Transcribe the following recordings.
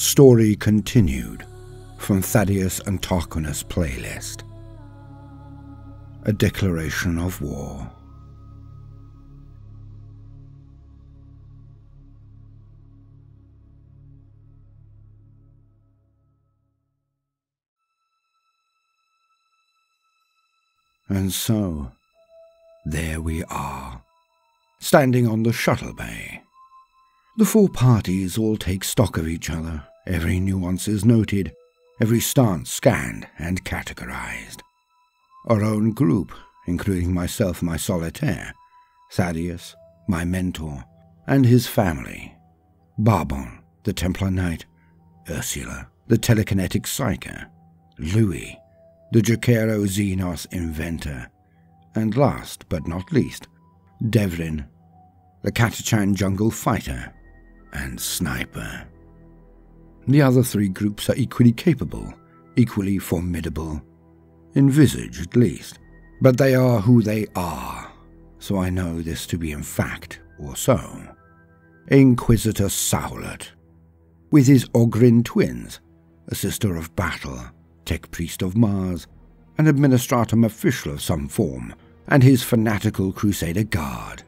Story Continued from Thaddeus and Tarquinus playlist. A declaration of war. And so, there we are, standing on the shuttle bay. The four parties all take stock of each other, every nuance is noted, every stance scanned and categorized. Our own group, including myself, my solitaire, Thaddeus, my mentor, and his family, Barbon, the Templar Knight, Ursula, the telekinetic psyker, Louis, the Jacaro Xenos inventor, and last but not least, Devrin, the Katachan jungle fighter and sniper. The other three groups are equally capable, equally formidable, in visage at least, but they are who they are, so I know this to be in fact, or so. Inquisitor Saulot, with his Ogryn twins, a sister of battle, tech priest of Mars, an administratum official of some form, and his fanatical crusader guard.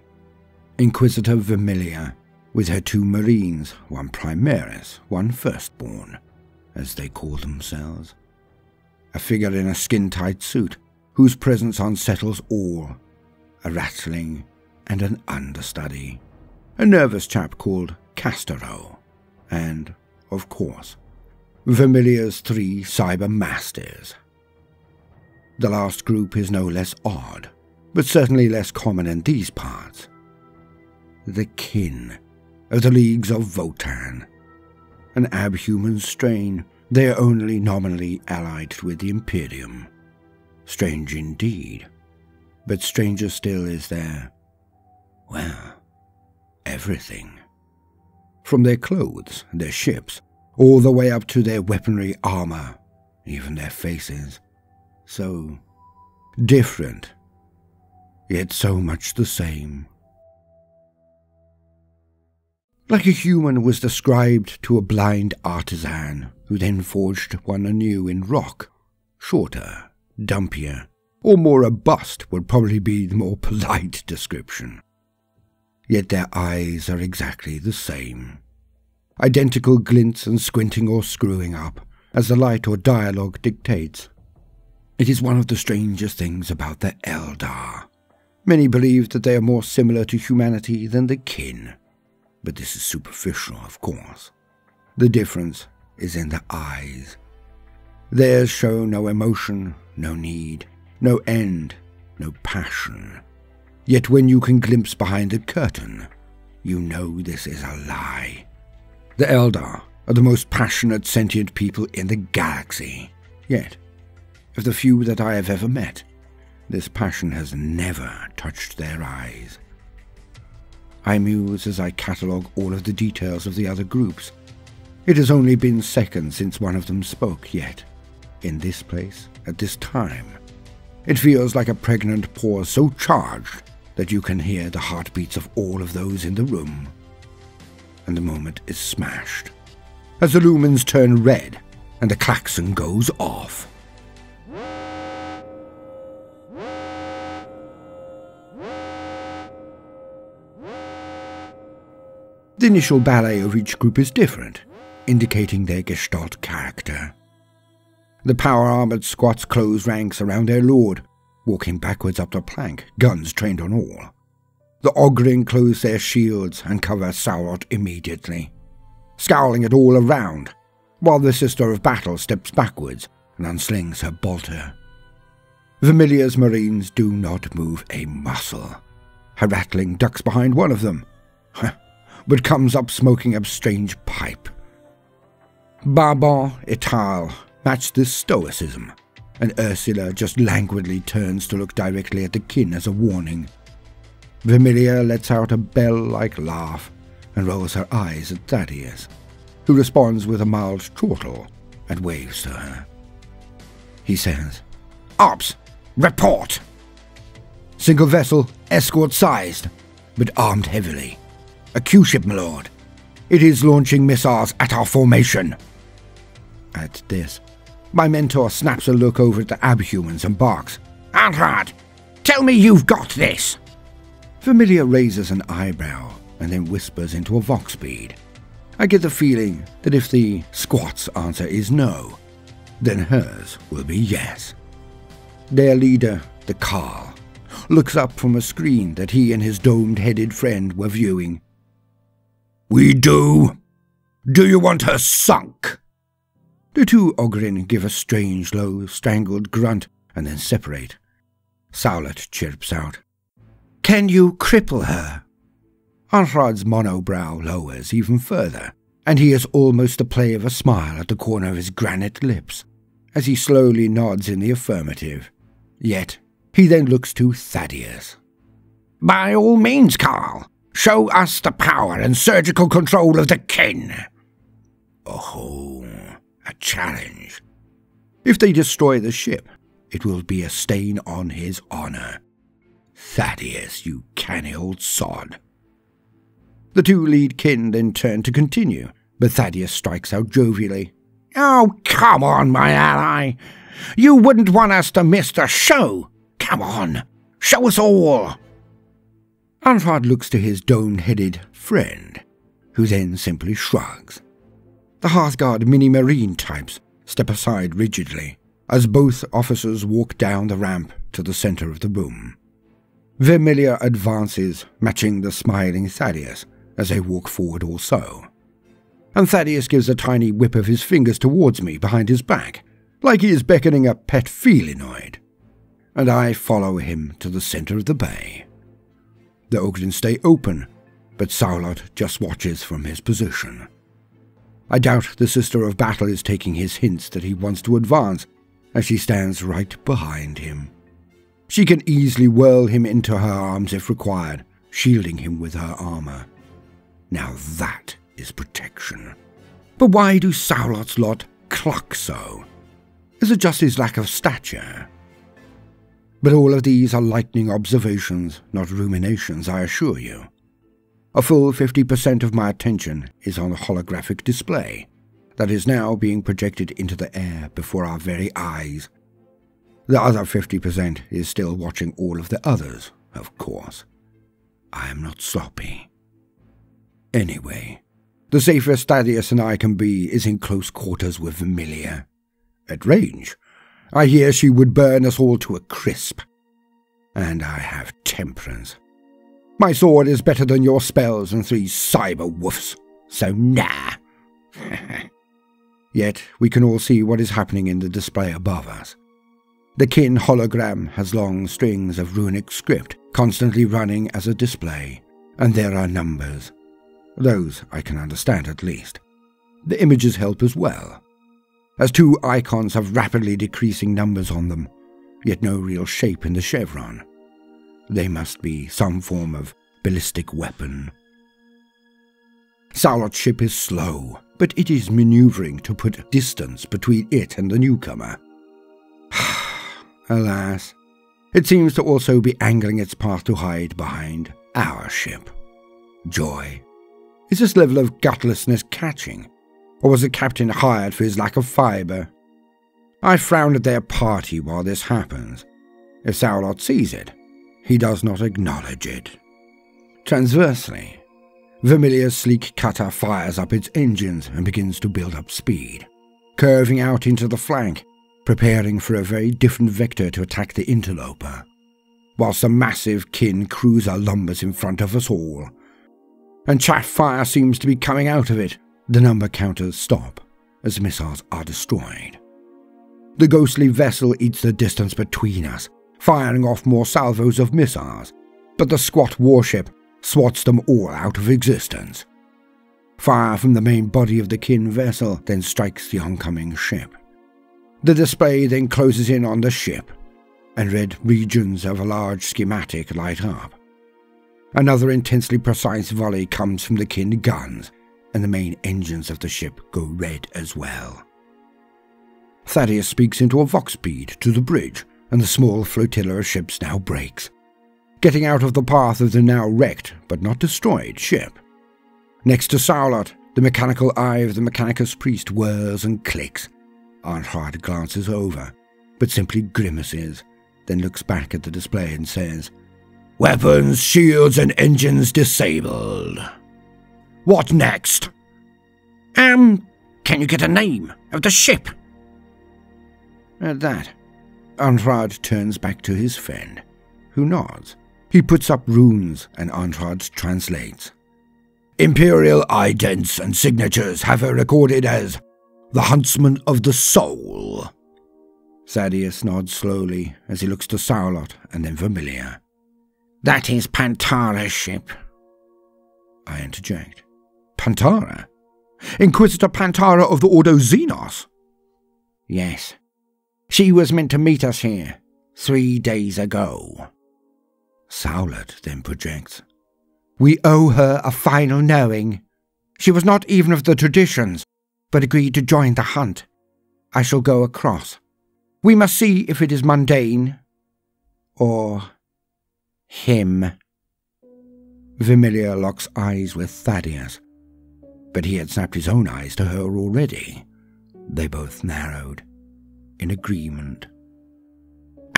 Inquisitor Vermilia, with her two marines, one primaris, one firstborn, as they call themselves. A figure in a skin-tight suit, whose presence unsettles all. A rattling and an understudy. A nervous chap called Castoro. And, of course, Vermilia's three cyber masters. The last group is no less odd, but certainly less common in these parts. The Kin of the Leagues of Votann, an abhuman strain, they are only nominally allied with the Imperium. Strange indeed, but stranger still is their, well, everything. From their clothes, their ships, all the way up to their weaponry, armor, even their faces. So different, yet so much the same. Like a human was described to a blind artisan, who then forged one anew in rock. Shorter, dumpier, or more robust would probably be the more polite description. Yet their eyes are exactly the same. Identical glints and squinting or screwing up, as the light or dialogue dictates. It is one of the strangest things about the Eldar. Many believe that they are more similar to humanity than the Kin. But this is superficial, of course. The difference is in the eyes. Theirs show no emotion, no need, no end, no passion. Yet when you can glimpse behind the curtain, you know this is a lie. The Eldar are the most passionate sentient people in the galaxy. Yet, of the few that I have ever met, this passion has never touched their eyes. I muse as I catalogue all of the details of the other groups. It has only been seconds since one of them spoke, yet, in this place, at this time, it feels like a pregnant pause so charged that you can hear the heartbeats of all of those in the room. And the moment is smashed, as the lumens turn red and the klaxon goes off. The initial ballet of each group is different, indicating their gestalt character. The power-armoured squats close ranks around their lord, walking backwards up the plank, guns trained on all. The Ogryn close their shields and cover Saurot immediately, scowling at all around, while the Sister of Battle steps backwards and unslings her bolter. Vermilia's marines do not move a muscle. Her rattling ducks behind one of them. But comes up smoking a strange pipe. Barbon et al. Match this stoicism, and Ursula just languidly turns to look directly at the Kin as a warning. Vermilia lets out a bell-like laugh and rolls her eyes at Thaddeus, who responds with a mild chortle and waves to her. He says, "Ops, report! Single vessel, escort-sized, but armed heavily. A Q-ship, my lord. It is launching missiles at our formation. At this, my mentor snaps a look over at the abhumans and barks, "Arnhard, tell me you've got this!" Vermilia raises an eyebrow and then whispers into a vox bead. I get the feeling that if the squat's answer is no, then hers will be yes. Their leader, the Kâhl, looks up from a screen that he and his domed-headed friend were viewing. "We do. Do you want her sunk?" The two Ogryn give a strange, low, strangled grunt and then separate. Saulot chirps out, "Can you cripple her?" Arnhard's monobrow lowers even further, and he has almost the play of a smile at the corner of his granite lips, as he slowly nods in the affirmative. Yet, he then looks to Thaddeus. "By all means, Kâhl, show us the power and surgical control of the Kin." Oh, a challenge. If they destroy the ship, it will be a stain on his honor. Thaddeus, you canny old sod. The two lead Kin then turn to continue, but Thaddeus strikes out jovially. "Oh, come on, my ally. You wouldn't want us to miss the show. Come on, show us all." Arnhard looks to his dome-headed friend, who then simply shrugs. The Hearthguard mini-marine types step aside rigidly, as both officers walk down the ramp to the center of the room. Vermilia advances, matching the smiling Thaddeus, as they walk forward also. And Thaddeus gives a tiny whip of his fingers towards me behind his back, like he is beckoning a pet felinoid. And I follow him to the center of the bay. The Ogryn stay open, but Saulot just watches from his position. I doubt the Sister of Battle is taking his hints that he wants to advance, as she stands right behind him. She can easily whirl him into her arms if required, shielding him with her armor. Now that is protection. But why do Saulot's lot cluck so? Is it just his lack of stature? But all of these are lightning observations, not ruminations, I assure you. A full 50% of my attention is on the holographic display that is now being projected into the air before our very eyes. The other 50% is still watching all of the others, of course. I am not sloppy. Anyway, the safest Thaddeus and I can be is in close quarters with Vermilia. At range, I hear she would burn us all to a crisp. And I have temperance. My sword is better than your spells and three cyber woofs, so nah. Yet we can all see what is happening in the display above us. The Kin hologram has long strings of runic script constantly running as a display, and there are numbers. Those I can understand at least. The images help as well, as two icons have rapidly decreasing numbers on them, yet no real shape in the chevron. They must be some form of ballistic weapon. Saulot's ship is slow, but it is maneuvering to put distance between it and the newcomer. Alas, it seems to also be angling its path to hide behind our ship. Joy. Is this level of gutlessness catching? Or was the captain hired for his lack of fibre? I frown at their party while this happens. If Saulot sees it, he does not acknowledge it. Transversely, Vermilia's sleek cutter fires up its engines and begins to build up speed, curving out into the flank, preparing for a very different vector to attack the interloper, whilst a massive Kin cruiser lumbers in front of us all. And chaff fire seems to be coming out of it. The number counters stop as missiles are destroyed. The ghostly vessel eats the distance between us, firing off more salvos of missiles, but the squat warship swats them all out of existence. Fire from the main body of the Kin vessel then strikes the oncoming ship. The display then closes in on the ship, and red regions of a large schematic light up. Another intensely precise volley comes from the Kin guns, and the main engines of the ship go red as well. Thaddeus speaks into a vox bead to the bridge, and the small flotilla of ships now breaks, getting out of the path of the now wrecked but not destroyed ship. Next to Saulot, the mechanical eye of the Mechanicus priest whirs and clicks. Arnhard glances over, but simply grimaces, then looks back at the display and says, "Weapons, shields and engines disabled. What next?" Can you get a name of the ship?" At that, Arnhard turns back to his friend, who nods. He puts up runes and Arnhard translates. "Imperial idents and signatures have her recorded as the Huntsman of the Soul." Thaddeus nods slowly as he looks to Saulot and then Vermilia. "That is Pantara's ship." I interject. "Pantara? Inquisitor Pantara of the Ordo Xenos?" "Yes. She was meant to meet us here 3 days ago." Saulot then projects. "We owe her a final knowing. She was not even of the traditions, but agreed to join the hunt. I shall go across. We must see if it is mundane. Or... him." Vermilia locks eyes with Thaddeus, but he had snapped his own eyes to her already. They both narrowed, in agreement.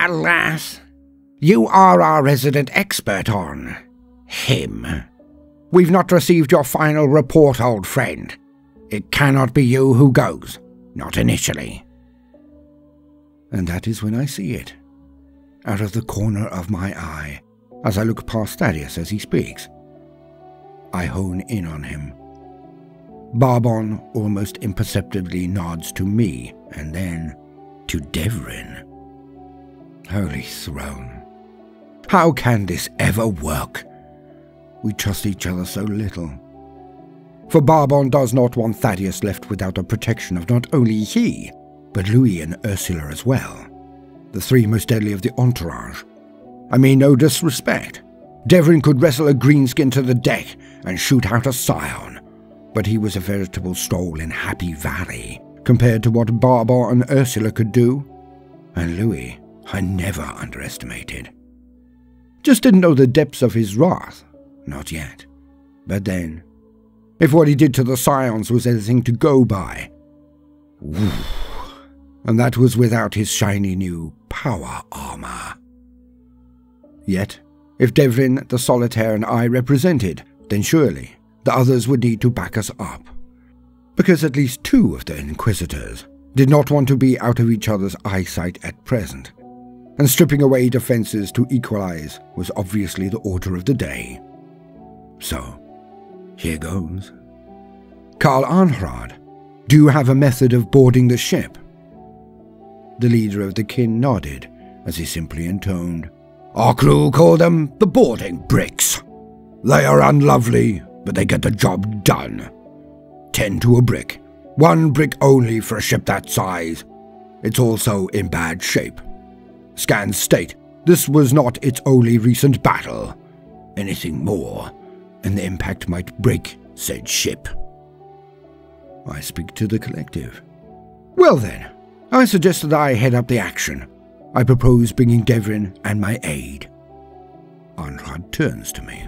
"Alas, you are our resident expert on him. We've not received your final report, old friend. It cannot be you who goes, not initially." And that is when I see it, out of the corner of my eye, as I look past Thaddeus as he speaks. I hone in on him. Barbon almost imperceptibly nods to me, and then to Devrin. Holy throne. How can this ever work? We trust each other so little. For Barbon does not want Thaddeus left without the protection of not only he, but Louis and Ursula as well. The three most deadly of the entourage. I mean no disrespect. Devrin could wrestle a greenskin to the deck and shoot out a scion, but he was a veritable stroll in Happy Valley compared to what Barbon and Ursula could do. And Louis, I never underestimated. Just didn't know the depths of his wrath. Not yet. But then, if what he did to the scions was anything to go by... Whew. And that was without his shiny new power armor. Yet, if Devrin, the Solitaire and I represented, then surely the others would need to back us up. Because at least two of the Inquisitors did not want to be out of each other's eyesight at present, and stripping away defences to equalise was obviously the order of the day. So, here goes. "Kâhl Arnhard, do you have a method of boarding the ship?" The leader of the Kin nodded as he simply intoned, "Our crew call them the boarding bricks. They are unlovely, but they get the job done. 10 to a brick. 1 brick only for a ship that size. It's also in bad shape. Scans state this was not its only recent battle. Anything more, and the impact might break said ship." I speak to the collective. "Well then, I suggest that I head up the action. I propose bringing Devrin and my aid." Arnhard turns to me.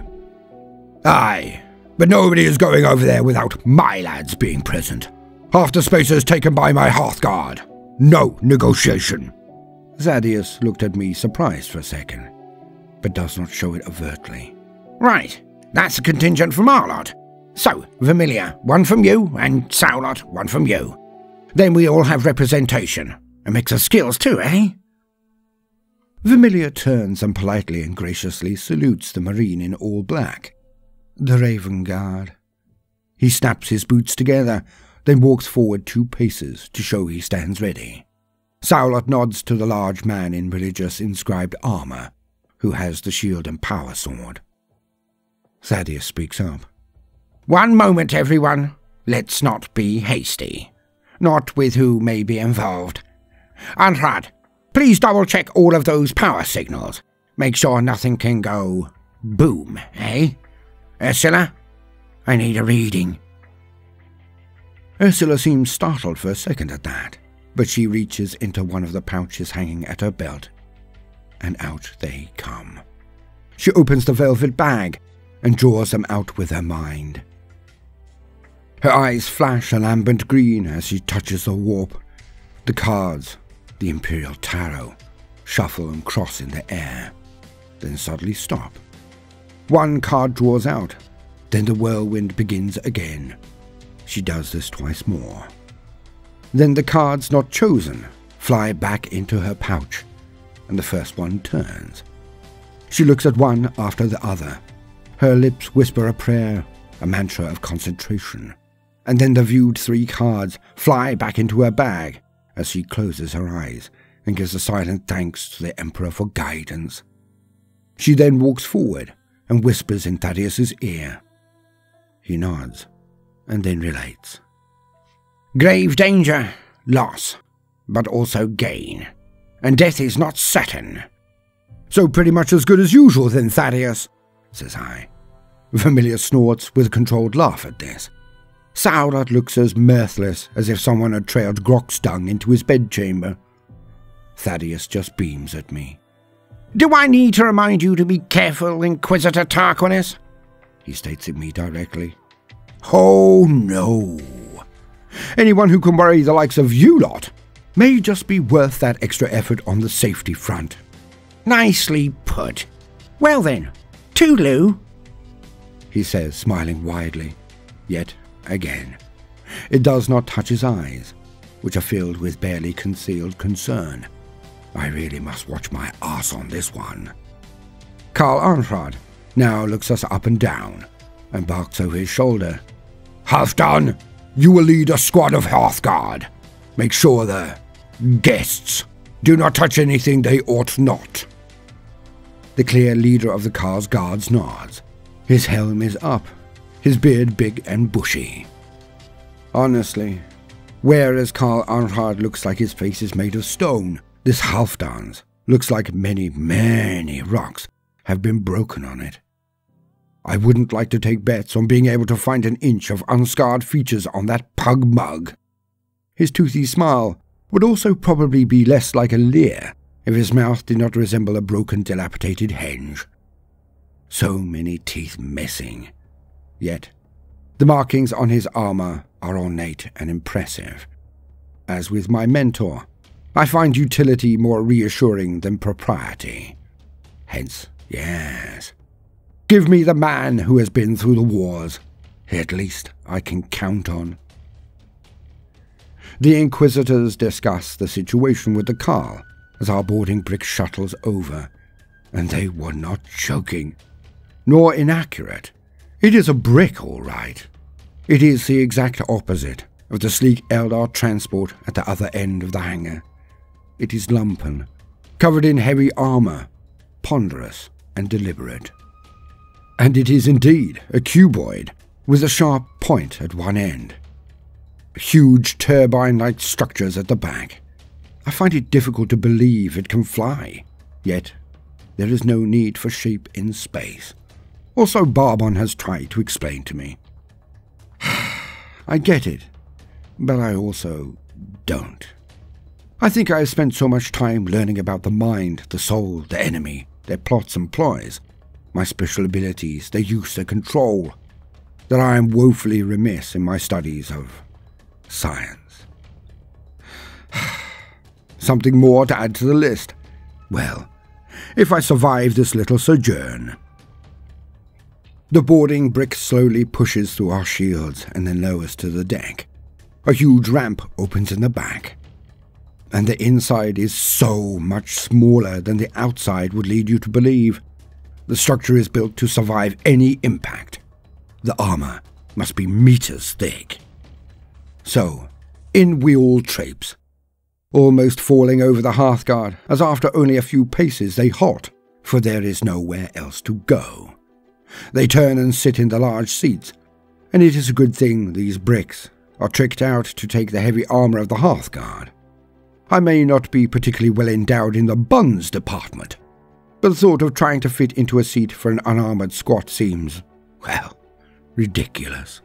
"Aye, but nobody is going over there without my lads being present. Half the space is taken by my Hearthguard. No negotiation." Thaddeus looked at me surprised for a second, but does not show it overtly. "Right, that's a contingent from our lot. So, Vermilia, one from you, and Saulot, one from you. Then we all have representation. A mix of skills too, eh?" Vermilia turns and politely and graciously salutes the Marine in all black, the Raven Guard. He snaps his boots together, then walks forward 2 paces to show he stands ready. Saulot nods to the large man in religious inscribed armour, who has the shield and power sword. Thaddeus speaks up. "One moment, everyone. Let's not be hasty. Not with who may be involved. Arnhard, please double-check all of those power signals. Make sure nothing can go boom, eh? Ursula, I need a reading." Ursula seems startled for a second at that, but she reaches into one of the pouches hanging at her belt, and out they come. She opens the velvet bag and draws them out with her mind. Her eyes flash a lambent green as she touches the warp. The cards, the Imperial Tarot, shuffle and cross in the air, then suddenly stop. One card draws out, then the whirlwind begins again. She does this twice more. Then the cards not chosen fly back into her pouch, and the first one turns. She looks at one after the other. Her lips whisper a prayer, a mantra of concentration, and then the viewed three cards fly back into her bag as she closes her eyes and gives a silent thanks to the Emperor for guidance. She then walks forward and whispers in Thaddeus's ear. He nods, and then relates. Grave danger, loss, but also gain, and death is not certain. So pretty much as good as usual then, Thaddeus, says I. Vermilia snorts with a controlled laugh at this. Saulot looks as mirthless as if someone had trailed grok's dung into his bedchamber. Thaddeus just beams at me. Do I need to remind you to be careful, Inquisitor Tarquinus? He states at me directly. Oh no! Anyone who can worry the likes of you lot may just be worth that extra effort on the safety front. Nicely put. Well then, toodaloo, he says, smiling widely. Yet again, it does not touch his eyes, which are filled with barely concealed concern. I really must watch my arse on this one. Karl Arnhard now looks us up and down and barks over his shoulder. Halfdan, you will lead a squad of Hearthguard. Make sure the guests do not touch anything they ought not. The clear leader of the Karl's guards nods. His helm is up, his beard big and bushy. Honestly, whereas Karl Arnhard looks like his face is made of stone, this Halfdan's looks like many, many rocks have been broken on it. I wouldn't like to take bets on being able to find an inch of unscarred features on that pug mug. His toothy smile would also probably be less like a leer if his mouth did not resemble a broken, dilapidated hinge. So many teeth missing. Yet, the markings on his armor are ornate and impressive. As with my mentor, I find utility more reassuring than propriety. Hence, yes. Give me the man who has been through the wars. At least I can count on. The Inquisitors discuss the situation with the Kâhl as our boarding brick shuttles over, and they were not joking, nor inaccurate. It is a brick, all right. It is the exact opposite of the sleek Eldar transport at the other end of the hangar. It is lumpen, covered in heavy armour, ponderous and deliberate. And it is indeed a cuboid, with a sharp point at one end. Huge turbine-like structures at the back. I find it difficult to believe it can fly, yet there is no need for shape in space. Also, Barbon has tried to explain to me. I get it, but I also don't. I think I have spent so much time learning about the mind, the soul, the enemy, their plots and ploys, my special abilities, their use, their control, that I am woefully remiss in my studies of science. Something more to add to the list? Well, if I survive this little sojourn. The boarding brick slowly pushes through our shields and then lowers to the deck. A huge ramp opens in the back. And the inside is so much smaller than the outside would lead you to believe. The structure is built to survive any impact. The armor must be meters thick. So, in we all traipse, almost falling over the Hearthguard, as after only a few paces they halt, for there is nowhere else to go. They turn and sit in the large seats, and it is a good thing these bricks are tricked out to take the heavy armor of the Hearthguard. I may not be particularly well endowed in the buns department, but the thought of trying to fit into a seat for an unarmoured squat seems, well, ridiculous.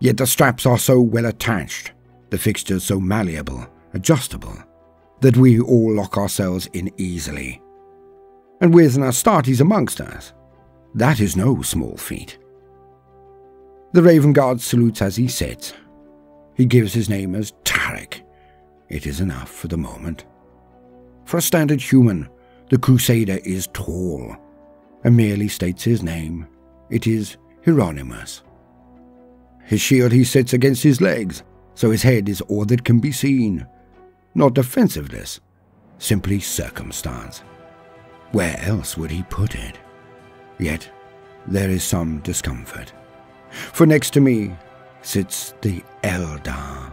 Yet the straps are so well attached, the fixtures so malleable, adjustable, that we all lock ourselves in easily. And with an Astartes amongst us, that is no small feat. The Raven Guard salutes as he sits. He gives his name as Tarik. It is enough for the moment. For a standard human, the Crusader is tall, and merely states his name. It is Hieronymus. His shield he sits against his legs, so his head is all that can be seen. Not defensiveness, simply circumstance. Where else would he put it? Yet, there is some discomfort. For next to me sits the Eldar.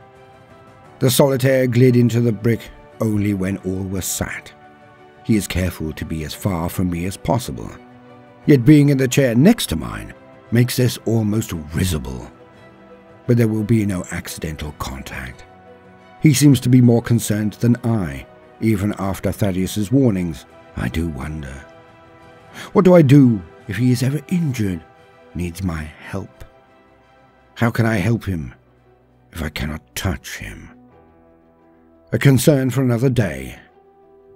The solitaire glid into the brick only when all were sat. He is careful to be as far from me as possible. Yet being in the chair next to mine makes this almost risible. But there will be no accidental contact. He seems to be more concerned than I, even after Thaddeus's warnings. I do wonder. What do I do if he is ever injured, needs my help? How can I help him if I cannot touch him? A concern for another day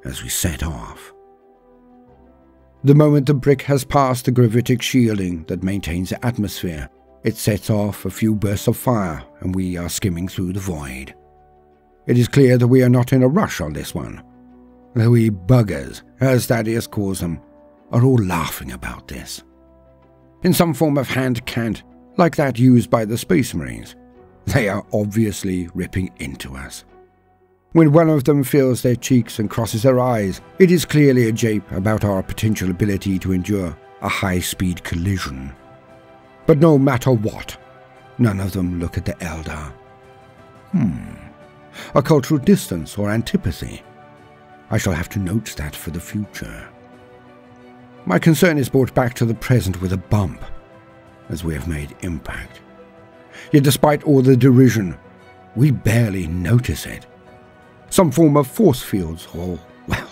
as we set off. The moment the brick has passed the gravitic shielding that maintains the atmosphere, it sets off a few bursts of fire and we are skimming through the void. It is clear that we are not in a rush on this one. The wee buggers, as Thaddeus calls them, are all laughing about this. In some form of hand cant, like that used by the Space Marines, they are obviously ripping into us. When one of them fills their cheeks and crosses their eyes, it is clearly a jape about our potential ability to endure a high-speed collision. But no matter what, none of them look at the Eldar. A cultural distance or antipathy. I shall have to note that for the future. My concern is brought back to the present with a bump, as we have made impact. Yet despite all the derision, we barely notice it. Some form of force fields or, well,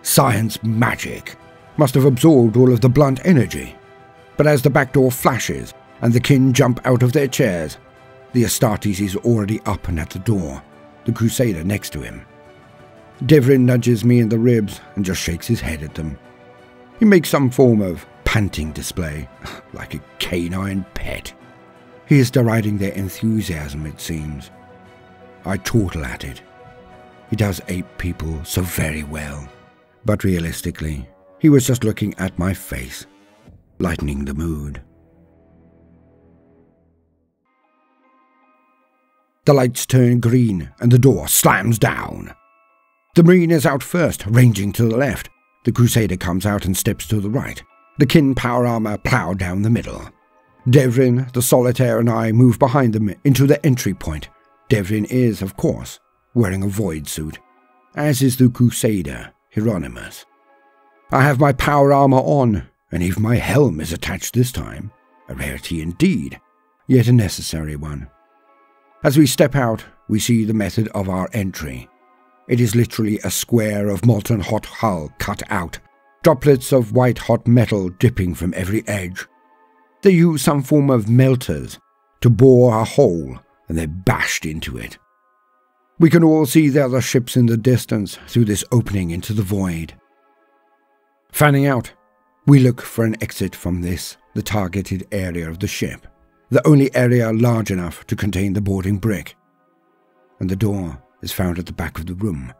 science magic must have absorbed all of the blunt energy. But as the back door flashes and the kin jump out of their chairs, the Astartes is already up and at the door, the Crusader next to him. Devrin nudges me in the ribs and just shakes his head at them. He makes some form of panting display, like a canine pet. He is deriding their enthusiasm, it seems. I chortle at it. He does ape people so very well. But realistically, he was just looking at my face, lightening the mood. The lights turn green and the door slams down. The Marine is out first, ranging to the left. The Crusader comes out and steps to the right. The Kin power armor plough down the middle. Devrin, the Solitaire, and I move behind them into the entry point. Devrin is, of course, wearing a void suit, as is the Crusader, Hieronymus. I have my power armor on, and even my helm is attached this time. A rarity indeed, yet a necessary one. As we step out, we see the method of our entry. It is literally a square of molten hot hull cut out, droplets of white-hot metal dripping from every edge. They use some form of melters to bore a hole, and they're bashed into it. We can all see the other ships in the distance through this opening into the void. Fanning out, we look for an exit from this, the targeted area of the ship, the only area large enough to contain the boarding brick, and the door is found at the back of the room.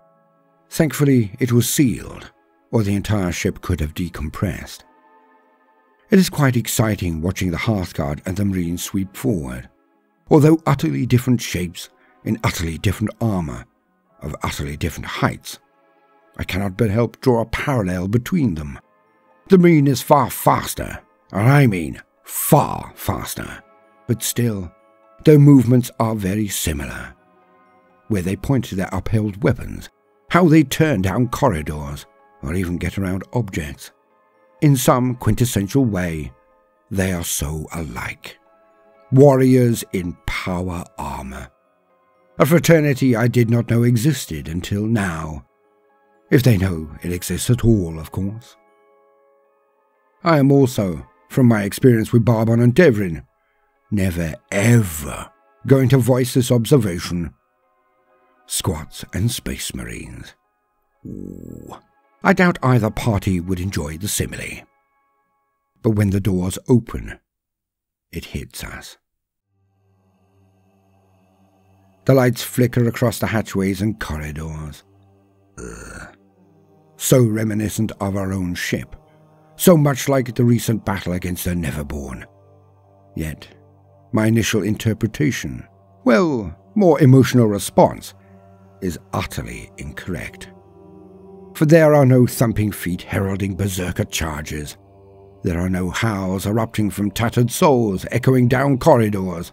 Thankfully, it was sealed, or the entire ship could have decompressed. It is quite exciting watching the Hearthguard and the Marines sweep forward, although utterly different shapes, in utterly different armor, of utterly different heights. I cannot but help draw a parallel between them. The Marine is far faster, and I mean far faster, but still, their movements are very similar. Where they point to their upheld weapons, how they turn down corridors, or even get around objects. In some quintessential way, they are so alike. Warriors in power armor. A fraternity I did not know existed until now. If they know it exists at all, of course. I am also, from my experience with Barbon and Devrin, never ever going to voice this observation. Squats and Space Marines. Ooh. I doubt either party would enjoy the simile. But when the doors open, it hits us. The lights flicker across the hatchways and corridors. Ugh. So reminiscent of our own ship. So much like the recent battle against the Neverborn. Yet, my initial interpretation, well, more emotional response, is utterly incorrect. For there are no thumping feet heralding berserker charges. There are no howls erupting from tattered souls echoing down corridors.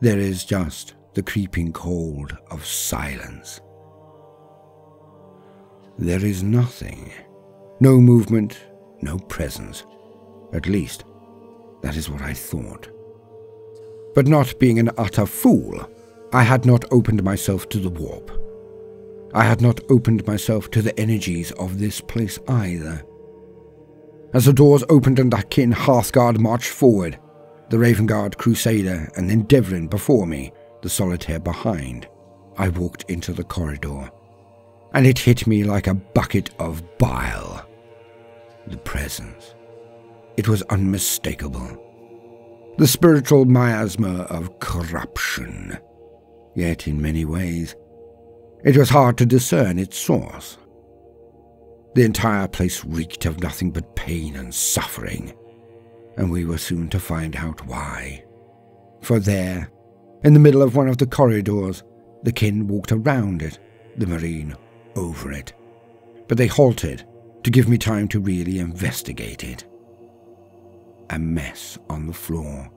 There is just the creeping cold of silence. There is nothing. No movement, no presence. At least, that is what I thought. But not being an utter fool, I had not opened myself to the warp. I had not opened myself to the energies of this place either. As the doors opened and the Kin Hearthguard marched forward, the Raven Guard Crusader and then Devrin before me, the Solitaire behind, I walked into the corridor, and it hit me like a bucket of bile. The presence. It was unmistakable. The spiritual miasma of corruption. Yet in many ways, it was hard to discern its source. The entire place reeked of nothing but pain and suffering, and we were soon to find out why. For there, in the middle of one of the corridors, the Kin walked around it, the Marine over it. But they halted to give me time to really investigate it. A mess on the floor.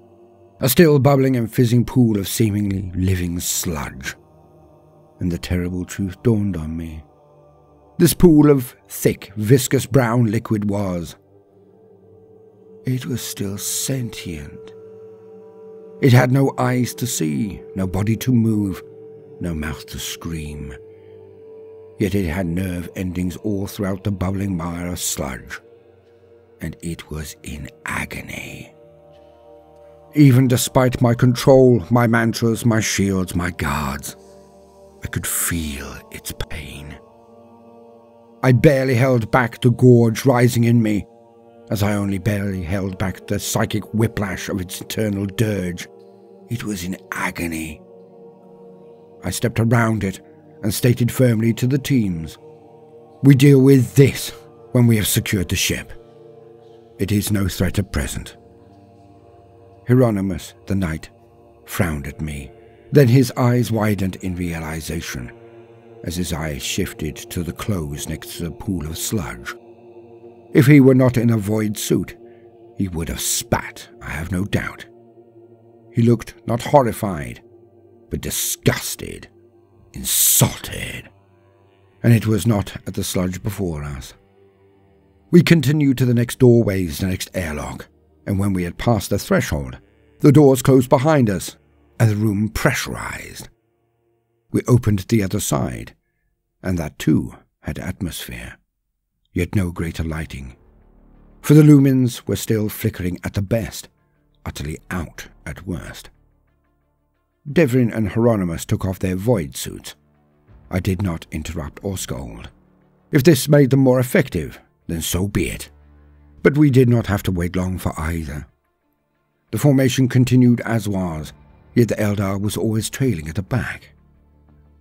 A still bubbling and fizzing pool of seemingly living sludge. And the terrible truth dawned on me. This pool of thick, viscous brown liquid was. It was still sentient. It had no eyes to see, no body to move, no mouth to scream. Yet it had nerve endings all throughout the bubbling mire of sludge. And it was in agony. Even despite my control, my mantras, my shields, my guards, I could feel its pain. I barely held back the gorge rising in me, as I only barely held back the psychic whiplash of its eternal dirge. It was in agony. I stepped around it and stated firmly to the teams, "We deal with this when we have secured the ship. It is no threat at present." Hieronymus, the knight, frowned at me. Then his eyes widened in realization, as his eyes shifted to the clothes next to the pool of sludge. If he were not in a void suit, he would have spat, I have no doubt. He looked not horrified, but disgusted, insulted. And it was not at the sludge before us. We continued to the next doorways, the next airlock, and when we had passed the threshold, the doors closed behind us, and the room pressurized. We opened the other side, and that too had atmosphere, yet no greater lighting, for the lumens were still flickering at the best, utterly out at worst. Devrin and Hieronymus took off their void suits. I did not interrupt or scold. If this made them more effective, then so be it. But we did not have to wait long for either. The formation continued as was, yet the Eldar was always trailing at the back.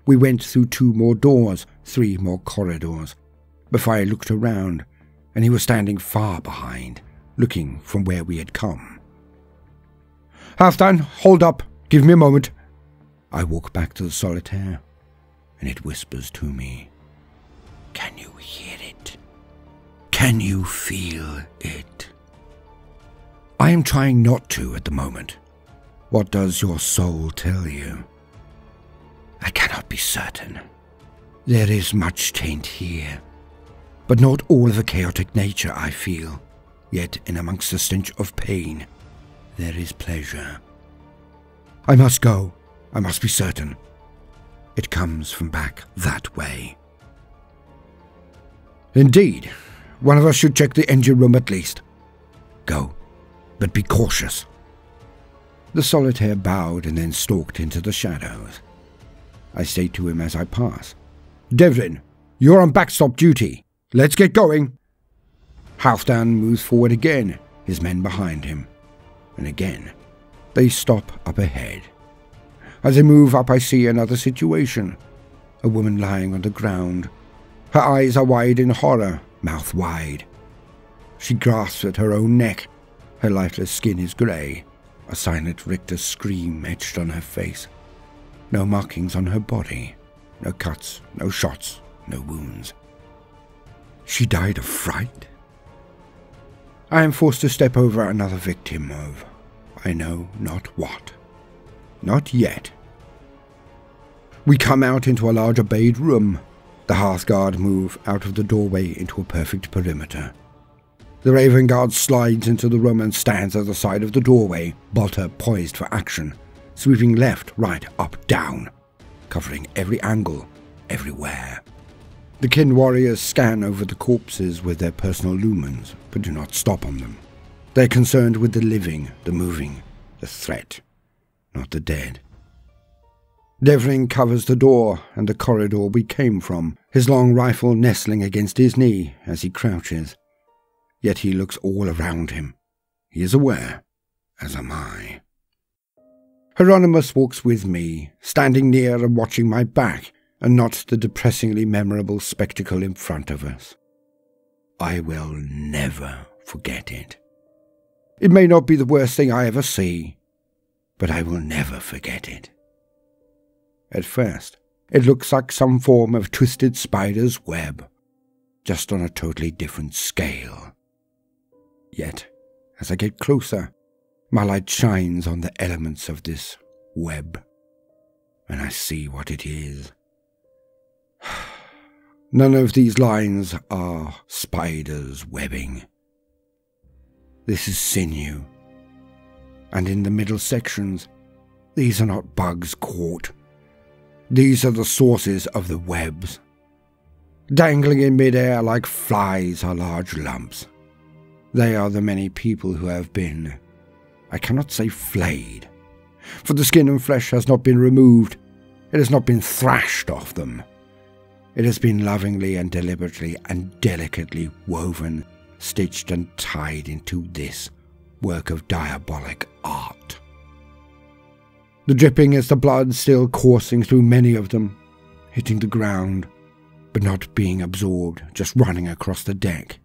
We went through 2 more doors, 3 more corridors, before I looked around, and he was standing far behind, looking from where we had come. "Halfdan, hold up, give me a moment." I walk back to the Solitaire, and it whispers to me, "Can you hear it? Can you feel it?" I am trying not to at the moment. What does your soul tell you? I cannot be certain. There is much taint here, but not all of a chaotic nature, I feel. Yet in amongst the stench of pain, there is pleasure. I must go. I must be certain. It comes from back that way. Indeed, one of us should check the engine room at least. Go, but be cautious. The Solitaire bowed and then stalked into the shadows. I say to him as I pass, "Devrin, you're on backstop duty. Let's get going." Halfdan moves forward again, his men behind him. And again, they stop up ahead. As I move up, I see another situation. A woman lying on the ground. Her eyes are wide in horror, mouth wide. She grasps at her own neck. Her lifeless skin is grey. A silent Richter scream etched on her face. No markings on her body. No cuts, no shots, no wounds. She died of fright? I am forced to step over another victim of I know not what. Not yet. We come out into a large obeyed room. The Hearthguard move out of the doorway into a perfect perimeter. The Raven Guard slides into the room and stands at the side of the doorway, bolter poised for action, sweeping left, right, up, down, covering every angle, everywhere. The Kin warriors scan over the corpses with their personal lumens, but do not stop on them. They're concerned with the living, the moving, the threat, not the dead. Devrin covers the door and the corridor we came from, his long rifle nestling against his knee as he crouches. Yet he looks all around him. He is aware, as am I. Hieronymus walks with me, standing near and watching my back, and not the depressingly memorable spectacle in front of us. I will never forget it. It may not be the worst thing I ever see, but I will never forget it. At first, it looks like some form of twisted spider's web, just on a totally different scale. Yet, as I get closer, my light shines on the elements of this web, and I see what it is. None of these lines are spiders webbing. This is sinew, and in the middle sections, these are not bugs caught. These are the sources of the webs. Dangling in midair like flies are large lumps. They are the many people who have been, I cannot say flayed, for the skin and flesh has not been removed, it has not been thrashed off them. It has been lovingly and deliberately and delicately woven, stitched and tied into this work of diabolic art. The dripping is the blood still coursing through many of them, hitting the ground, but not being absorbed, just running across the deck.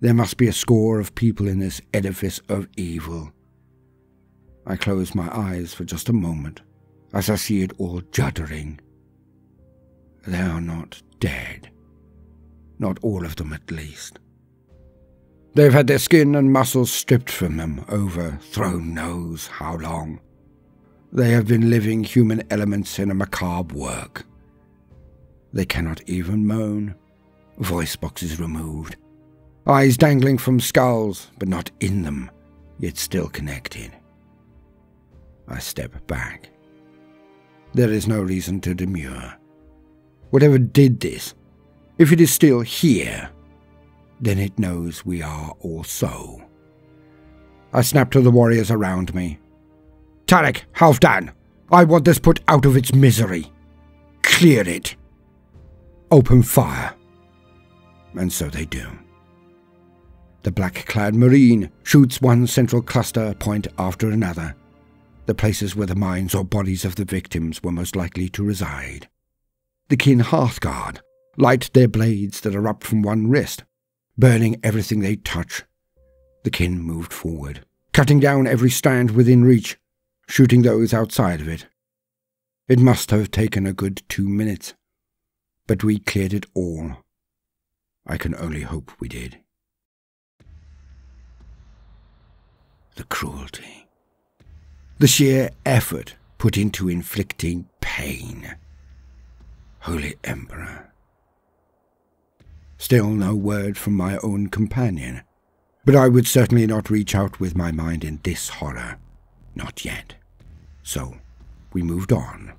There must be a score of people in this edifice of evil. I close my eyes for just a moment, as I see it all juddering. They are not dead. Not all of them, at least. They've had their skin and muscles stripped from them over thrown knows how long. They have been living human elements in a macabre work. They cannot even moan. Voice boxes removed. Eyes dangling from skulls, but not in them, yet still connected. I step back. There is no reason to demur. Whatever did this, if it is still here, then it knows we are also. I snap to the warriors around me. Tarik, Halfdan, I want this put out of its misery. Clear it. Open fire. And so they do. The black-clad marine shoots one central cluster point after another, the places where the minds or bodies of the victims were most likely to reside. The Kin Hearthguard light their blades that erupt from one wrist, burning everything they touch. The Kin moved forward, cutting down every strand within reach, shooting those outside of it. It must have taken a good 2 minutes, but we cleared it all. I can only hope we did. The cruelty. The sheer effort put into inflicting pain. Holy Emperor. Still no word from my own companion, but I would certainly not reach out with my mind in this horror. Not yet. So, we moved on.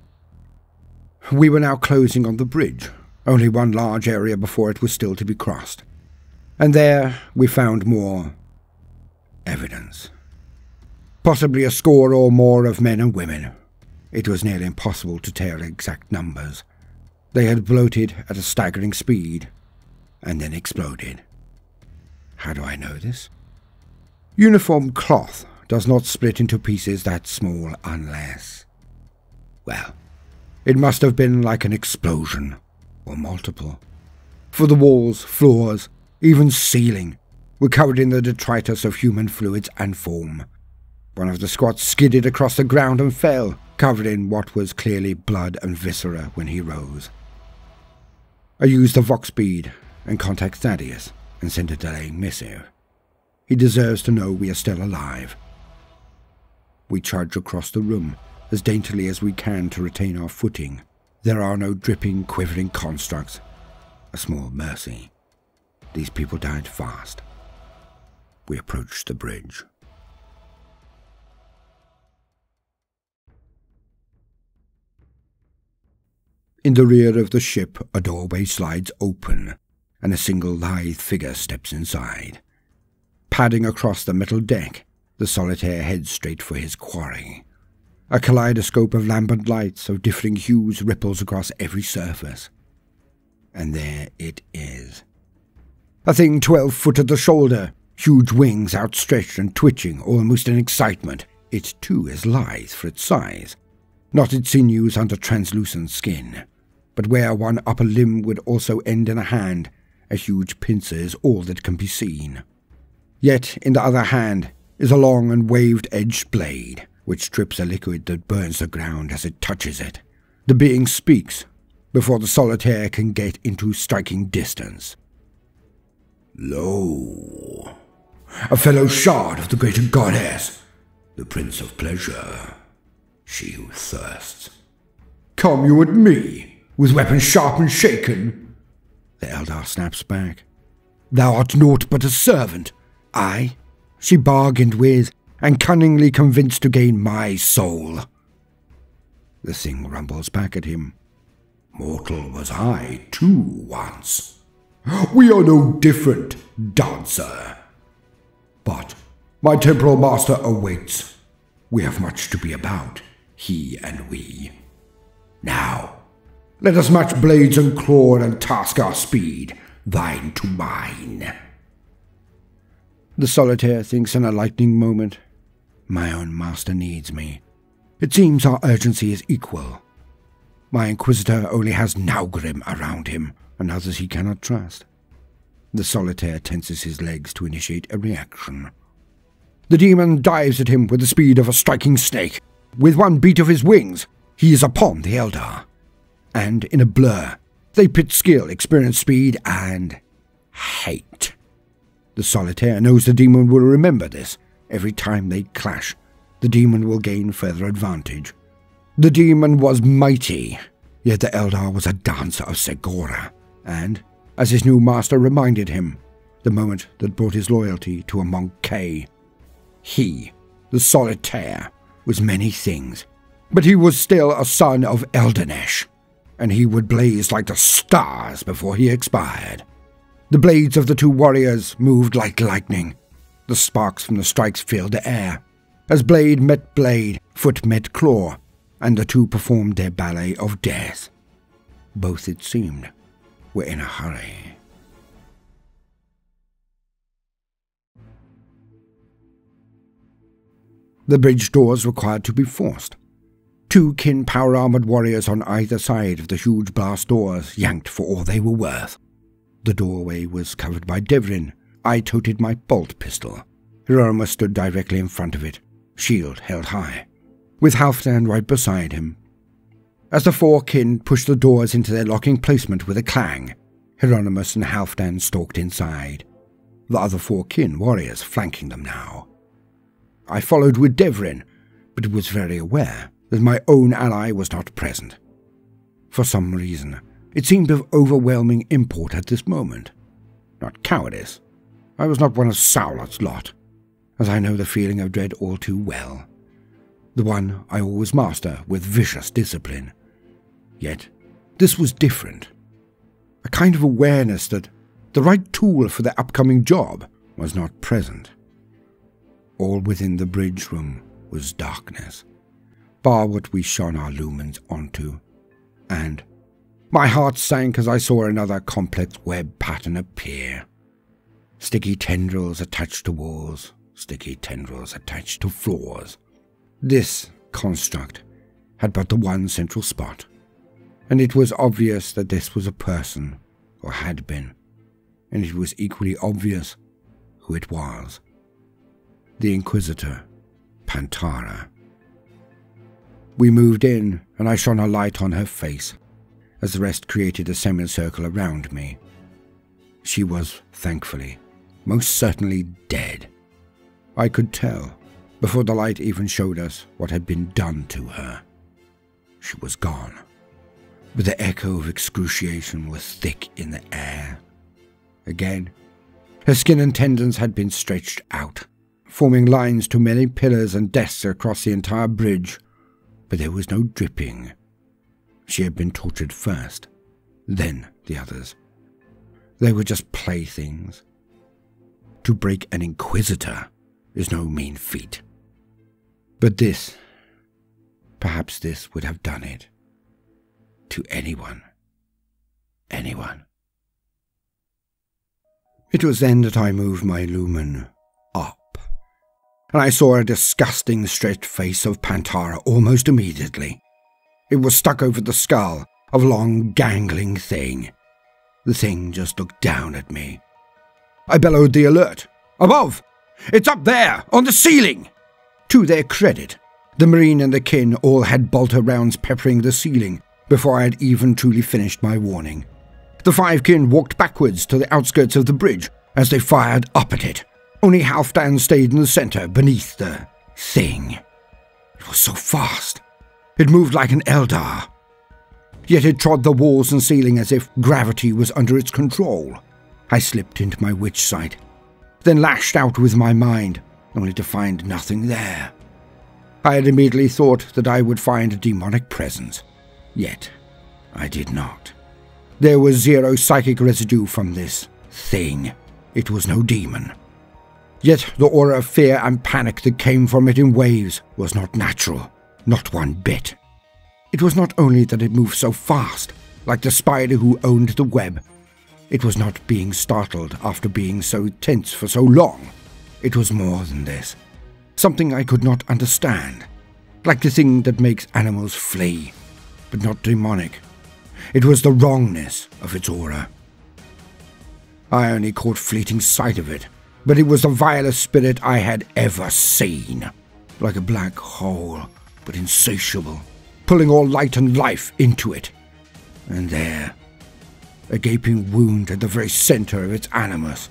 We were now closing on the bridge, only one large area before it was still to be crossed. And there we found more evidence. Possibly a score or more of men and women. It was nearly impossible to tell exact numbers. They had bloated at a staggering speed, and then exploded. How do I know this? Uniform cloth does not split into pieces that small unless... Well, it must have been like an explosion, or multiple. For the walls, floors, even ceiling, were covered in the detritus of human fluids and foam. One of the squats skidded across the ground and fell, covered in what was clearly blood and viscera when he rose. I used the vox bead and contacted Thaddeus and sent a delaying missive. He deserves to know we are still alive. We charge across the room, as daintily as we can to retain our footing. There are no dripping, quivering constructs. A small mercy. These people died fast. We approached the bridge. In the rear of the ship, a doorway slides open, and a single lithe figure steps inside. Padding across the metal deck, the solitaire heads straight for his quarry. A kaleidoscope of lambent lights of differing hues ripples across every surface. And there it is. A thing 12 foot at the shoulder, huge wings outstretched and twitching almost in excitement. It too is lithe for its size, knotted sinews under translucent skin. But where one upper limb would also end in a hand, a huge pincer is all that can be seen. Yet in the other hand is a long and waved-edged blade, which strips a liquid that burns the ground as it touches it. The being speaks, before the solitaire can get into striking distance. Lo! A fellow shard of the greater goddess, the Prince of Pleasure, she who thirsts. Come you at me, with weapon sharp and shaken! The Eldar snaps back. Thou art naught but a servant, I, she bargained with, and cunningly convinced to gain my soul. The thing rumbles back at him. Mortal was I, too, once. We are no different, dancer. But my temporal master awaits. We have much to be about, he and we. Now, let us match blades and claw and task our speed, thine to mine. The solitaire thinks in a lightning moment. My own master needs me. It seems our urgency is equal. My Inquisitor only has Naugrim around him, and others he cannot trust. The solitaire tenses his legs to initiate a reaction. The demon dives at him with the speed of a striking snake. With one beat of his wings, he is upon the Eldar. And in a blur, they pit skill, experience, speed, and hate. The solitaire knows the demon will remember this. Every time they clash, the demon will gain further advantage. The demon was mighty, yet the Eldar was a dancer of Segora, and, as his new master reminded him, the moment that brought his loyalty to a monk Kâhl. He, the solitaire, was many things, but he was still a son of Eldanesh, and he would blaze like the stars before he expired. The blades of the two warriors moved like lightning. The sparks from the strikes filled the air, as blade met blade, foot met claw, and the two performed their ballet of death. Both, it seemed, were in a hurry. The bridge doors required to be forced. Two Kin power-armored warriors on either side of the huge blast doors yanked for all they were worth. The doorway was covered by Devrin. I toted my bolt pistol. Hieronymus stood directly in front of it, shield held high, with Halfdan right beside him. As the four Kin pushed the doors into their locking placement with a clang, Hieronymus and Halfdan stalked inside, the other four Kin warriors flanking them now. I followed with Devrin, but was very aware that my own ally was not present. For some reason, it seemed of overwhelming import at this moment. Not cowardice. I was not one of Saulot's lot, as I know the feeling of dread all too well. The one I always master with vicious discipline. Yet, this was different. A kind of awareness that the right tool for the upcoming job was not present. All within the bridge room was darkness, bar what we shone our lumens onto, and my heart sank as I saw another complex web pattern appear. Sticky tendrils attached to walls, sticky tendrils attached to floors. This construct had but the one central spot, and it was obvious that this was a person, or had been, and it was equally obvious who it was. The Inquisitor, Pantara. We moved in, and I shone a light on her face, as the rest created a semicircle around me. She was, thankfully, most certainly dead. I could tell, before the light even showed us what had been done to her. She was gone, but the echo of excruciation was thick in the air. Again, her skin and tendons had been stretched out, forming lines to many pillars and desks across the entire bridge, but there was no dripping. She had been tortured first, then the others. They were just playthings. To break an Inquisitor is no mean feat. But this, perhaps this would have done it. To anyone. Anyone. It was then that I moved my lumen up, and I saw a disgusting stretched face of Pantara almost immediately. It was stuck over the skull of a long, gangling thing. The thing just looked down at me. I bellowed the alert. Above! It's up there, on the ceiling! To their credit, the Marine and the Kin all had bolter rounds peppering the ceiling before I had even truly finished my warning. The five Kin walked backwards to the outskirts of the bridge as they fired up at it. Only Halfdan stayed in the centre beneath the thing. It was so fast. It moved like an Eldar. Yet it trod the walls and ceiling as if gravity was under its control. I slipped into my witch sight, then lashed out with my mind, only to find nothing there. I had immediately thought that I would find a demonic presence, yet I did not. There was zero psychic residue from this thing. It was no demon. Yet the aura of fear and panic that came from it in waves was not natural. Not one bit. It was not only that it moved so fast, like the spider who owned the web. It was not being startled after being so tense for so long. It was more than this. Something I could not understand. Like the thing that makes animals flee, but not demonic. It was the wrongness of its aura. I only caught fleeting sight of it, but it was the vilest spirit I had ever seen. Like a black hole, but insatiable, pulling all light and life into it. And there, a gaping wound at the very centre of its animus.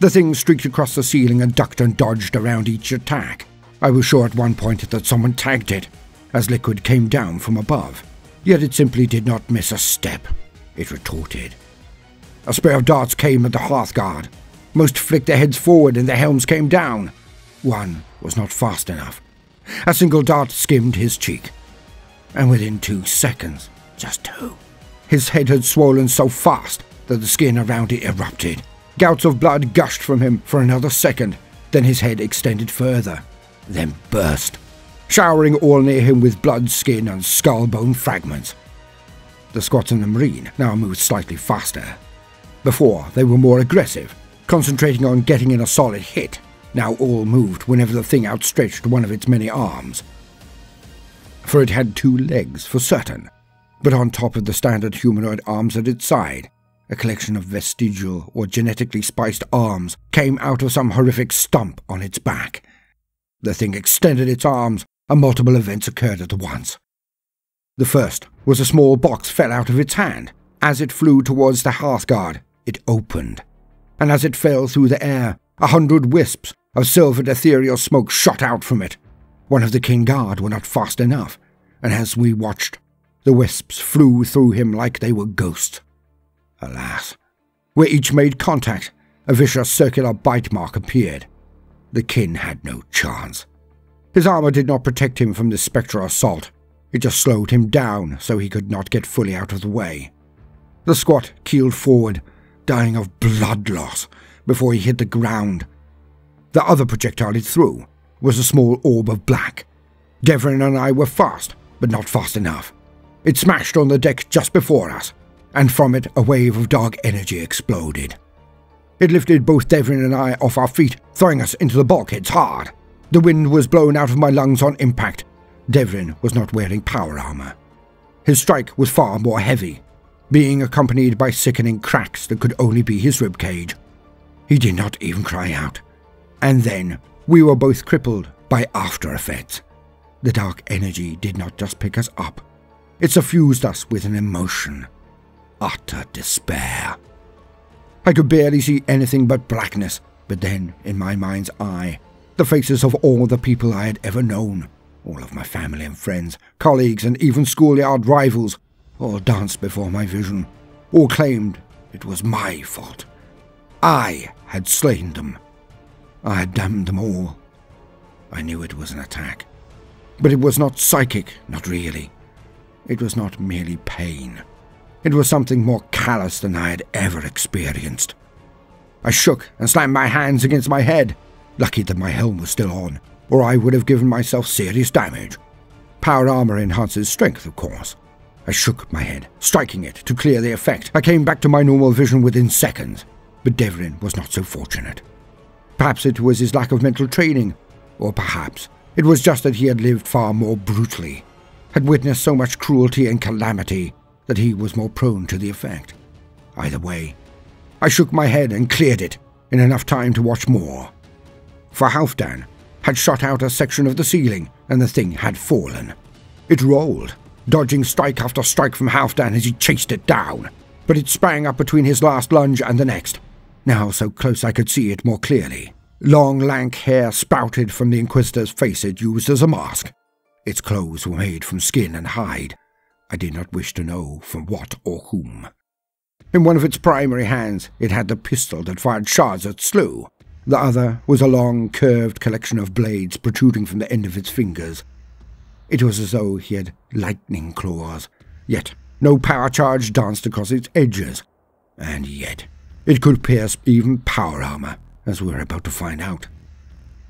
The thing streaked across the ceiling and ducked and dodged around each attack. I was sure at one point that someone tagged it, as liquid came down from above. Yet it simply did not miss a step. It retorted. A spray of darts came at the Hearthguard. Most flicked their heads forward and their helms came down. One was not fast enough. A single dart skimmed his cheek, and within 2 seconds, just two, his head had swollen so fast that the skin around it erupted. Gouts of blood gushed from him for another second, then his head extended further, then burst, showering all near him with blood, skin, and skull bone fragments. The Scots and the Marine now moved slightly faster. Before, they were more aggressive, concentrating on getting in a solid hit. Now all moved whenever the thing outstretched one of its many arms. For it had 2 legs, for certain, but on top of the standard humanoid arms at its side, a collection of vestigial or genetically spiced arms came out of some horrific stump on its back. The thing extended its arms, and multiple events occurred at once. The first was a small box fell out of its hand. As it flew towards the Hearthguard, it opened, and as it fell through the air, 100 wisps of silvered ethereal smoke shot out from it. One of the King Guard were not fast enough, and as we watched, the wisps flew through him like they were ghosts. Alas, where each made contact, a vicious circular bite mark appeared. The Kin had no chance. His armor did not protect him from this spectral assault. It just slowed him down so he could not get fully out of the way. The Squat keeled forward, dying of blood loss, before he hit the ground. The other projectile it threw was a small orb of black. Devrin and I were fast, but not fast enough. It smashed on the deck just before us, and from it a wave of dark energy exploded. It lifted both Devrin and I off our feet, throwing us into the bulkheads hard. The wind was blown out of my lungs on impact, Devrin was not wearing power armor. His strike was far more heavy, being accompanied by sickening cracks that could only be his ribcage. He did not even cry out. And then, we were both crippled by after effects. The dark energy did not just pick us up. It suffused us with an emotion. Utter despair. I could barely see anything but blackness, but then, in my mind's eye, the faces of all the people I had ever known, all of my family and friends, colleagues and even schoolyard rivals, all danced before my vision, all claimed it was my fault. I had slain them. I had damned them all. I knew it was an attack. But it was not psychic, not really. It was not merely pain. It was something more callous than I had ever experienced. I shook and slammed my hands against my head. Lucky that my helm was still on, or I would have given myself serious damage. Power armor enhances strength, of course. I shook my head, striking it to clear the effect. I came back to my normal vision within seconds, but Devrin was not so fortunate. Perhaps it was his lack of mental training, or perhaps it was just that he had lived far more brutally, had witnessed so much cruelty and calamity that he was more prone to the effect. Either way, I shook my head and cleared it in enough time to watch more. For Halfdan had shot out a section of the ceiling, and the thing had fallen. It rolled, dodging strike after strike from Halfdan as he chased it down, but it sprang up between his last lunge and the next, now so close I could see it more clearly. Long, lank hair sprouted from the Inquisitor's face it used as a mask. Its clothes were made from skin and hide. I did not wish to know from what or whom. In one of its primary hands, it had the pistol that fired shards at slew. The other was a long, curved collection of blades protruding from the end of its fingers. It was as though he had lightning claws, yet no power charge danced across its edges. And yet, it could pierce even power armor, as we were about to find out.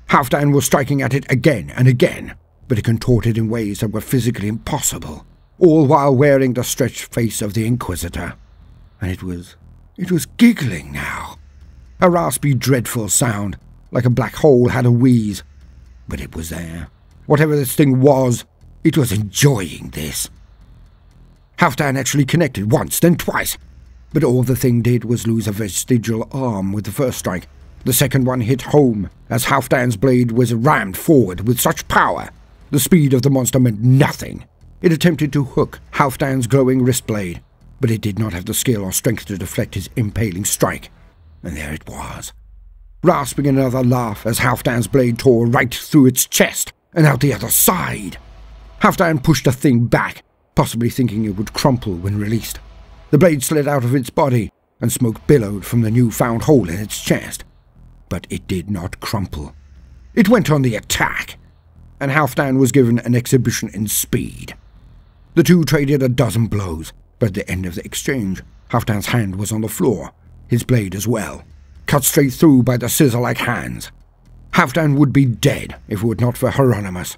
Halfdan was striking at it again and again, but it contorted in ways that were physically impossible, all while wearing the stretched face of the Inquisitor. And it was giggling now. A raspy, dreadful sound, like a black hole had a wheeze. But it was there. Whatever this thing was, it was enjoying this. Halfdan actually connected once, then twice. But all the thing did was lose a vestigial arm with the first strike. The second one hit home, as Halfdan's blade was rammed forward with such power. The speed of the monster meant nothing. It attempted to hook Halfdan's glowing wrist blade, but it did not have the skill or strength to deflect his impaling strike. And there it was, rasping another laugh as Halfdan's blade tore right through its chest and out the other side. Halfdan pushed the thing back, possibly thinking it would crumple when released. The blade slid out of its body, and smoke billowed from the newfound hole in its chest. But it did not crumple. It went on the attack, and Halfdan was given an exhibition in speed. The two traded a dozen blows, but at the end of the exchange, Halfdan's hand was on the floor, his blade as well, cut straight through by the scissor-like hands. Halfdan would be dead if it were not for Hieronymus.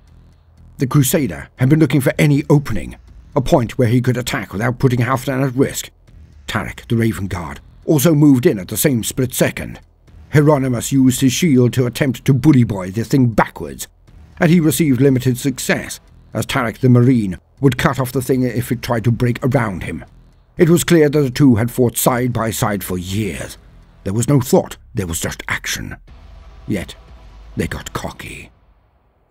The Crusader had been looking for any opening, a point where he could attack without putting Halfdan at risk. Tarik, the Raven Guard, also moved in at the same split second. Hieronymus used his shield to attempt to bully boy the thing backwards, and he received limited success, as Tarik, the Marine, would cut off the thing if it tried to break around him. It was clear that the two had fought side by side for years. There was no thought, there was just action. Yet, they got cocky.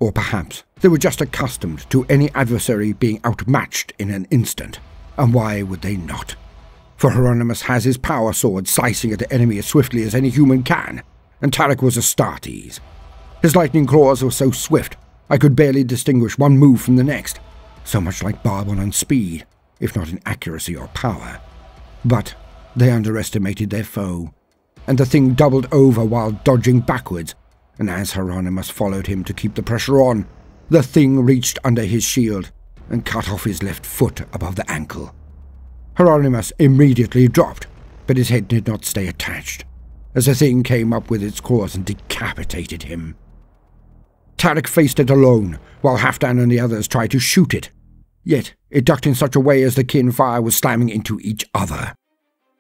Or perhaps they were just accustomed to any adversary being outmatched in an instant. And why would they not? For Hieronymus has his power sword slicing at the enemy as swiftly as any human can, and Tarik was Astartes. His lightning claws were so swift, I could barely distinguish one move from the next. So much like Barbon on speed, if not in accuracy or power. But they underestimated their foe, and the thing doubled over while dodging backwards, and as Hieronymus followed him to keep the pressure on, the thing reached under his shield and cut off his left foot above the ankle. Hieronymus immediately dropped, but his head did not stay attached, as the thing came up with its claws and decapitated him. Tarik faced it alone, while Halfdan and the others tried to shoot it. Yet, it ducked in such a way as the kin fire was slamming into each other.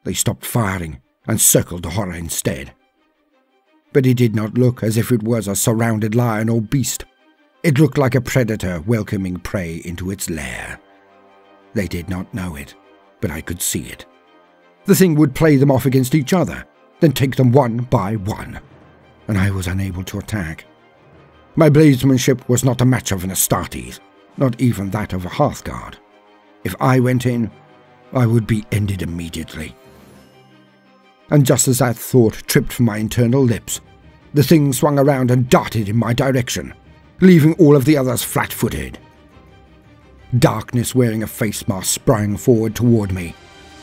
They stopped firing and circled the horror instead. But it did not look as if it was a surrounded lion or beast. It looked like a predator welcoming prey into its lair. They did not know it, but I could see it. The thing would play them off against each other, then take them one by one, and I was unable to attack. My bladesmanship was not a match of an Astartes, not even that of a Hearthguard. If I went in, I would be ended immediately. And just as that thought tripped from my internal lips, the thing swung around and darted in my direction, leaving all of the others flat-footed. Darkness wearing a face mask sprang forward toward me.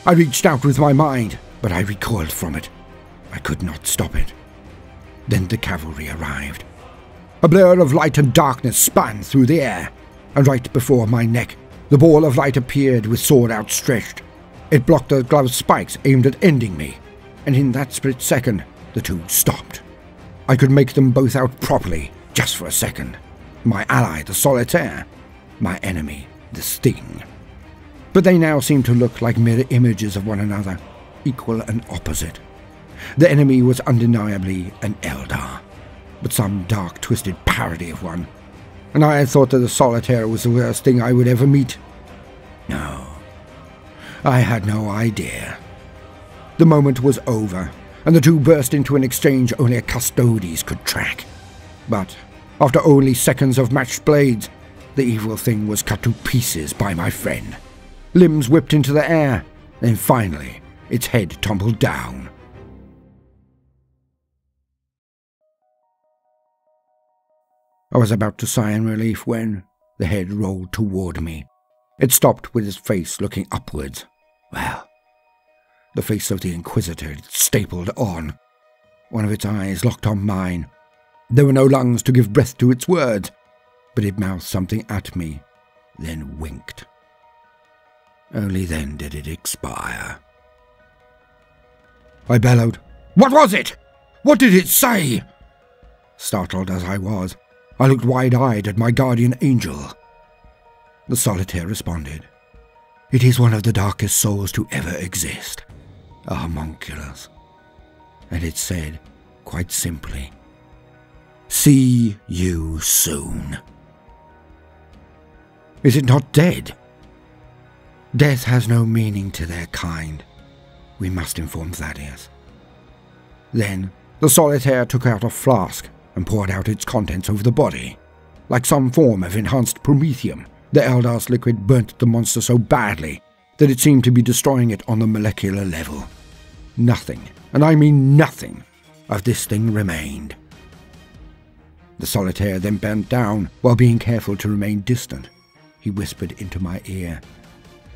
I reached out with my mind, but I recoiled from it. I could not stop it. Then the cavalry arrived. A blur of light and darkness span through the air, and right before my neck, the ball of light appeared with sword outstretched. It blocked the gloved spikes aimed at ending me, and in that split second, the two stopped. I could make them both out properly, just for a second. My ally, the solitaire. My enemy, this thing. But they now seemed to look like mirror images of one another, equal and opposite. The enemy was undeniably an Eldar, but some dark, twisted parody of one, and I had thought that the solitaire was the worst thing I would ever meet. No, I had no idea. The moment was over, and the two burst into an exchange only a Custodes could track. But, after only seconds of matched blades, the evil thing was cut to pieces by my friend. Limbs whipped into the air, then finally, its head tumbled down. I was about to sigh in relief when the head rolled toward me. It stopped with its face looking upwards. Well, the face of the Inquisitor stapled on. One of its eyes locked on mine. There were no lungs to give breath to its words, but it mouthed something at me, then winked. Only then did it expire. I bellowed, "What was it? What did it say?" Startled as I was, I looked wide-eyed at my guardian angel. The solitaire responded, "It is one of the darkest souls to ever exist, a homunculus." And it said, quite simply, "See you soon." Is it not dead? Death has no meaning to their kind. We must inform Thaddeus. Then the solitaire took out a flask and poured out its contents over the body. Like some form of enhanced promethium, the Eldar's liquid burnt the monster so badly that it seemed to be destroying it on the molecular level. Nothing, and I mean nothing, of this thing remained. The solitaire then bent down while being careful to remain distant. He whispered into my ear,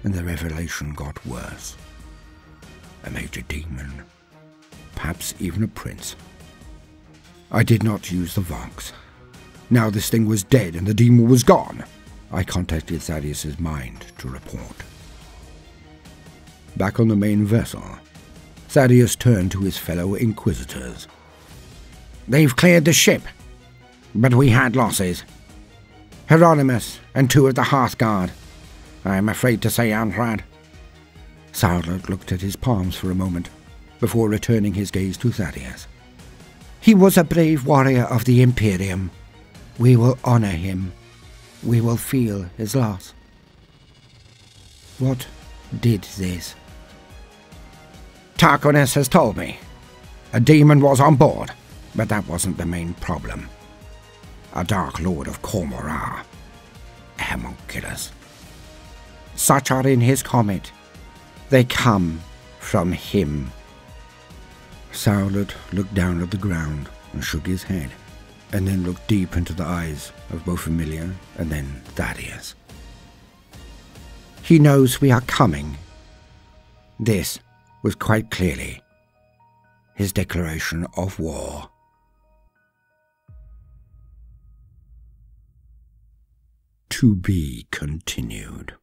and the revelation got worse. A major demon, perhaps even a prince. I did not use the Vox. Now this thing was dead and the demon was gone. I contacted Thaddeus' mind to report. Back on the main vessel, Thaddeus turned to his fellow Inquisitors. "They've cleared the ship, but we had losses. Hieronymus and two of the Hearthguard. I am afraid to say Arnhard." Saulot looked at his palms for a moment, before returning his gaze to Thaddeus. "He was a brave warrior of the Imperium. We will honor him. We will feel his loss. What did this?" "Tarquinus has told me. A demon was on board, but that wasn't the main problem. A Dark Lord of Cormorah. A homunculus. Such are in his comet. They come from him." Saulot looked down at the ground and shook his head, and then looked deep into the eyes of both Vermilia and then Thaddeus. "He knows we are coming." This was quite clearly his declaration of war. To be continued.